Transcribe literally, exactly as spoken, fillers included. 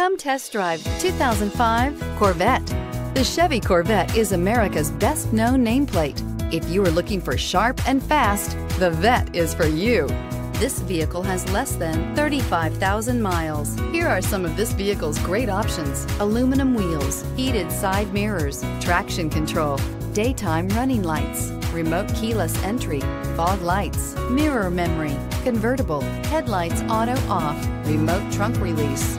Come test drive the two thousand five Corvette. The Chevy Corvette is America's best-known nameplate. If you are looking for sharp and fast, the Vette is for you. This vehicle has less than thirty-five thousand miles. Here are some of this vehicle's great options: aluminum wheels, heated side mirrors, traction control, daytime running lights, remote keyless entry, fog lights, mirror memory, convertible, headlights auto off, remote trunk release.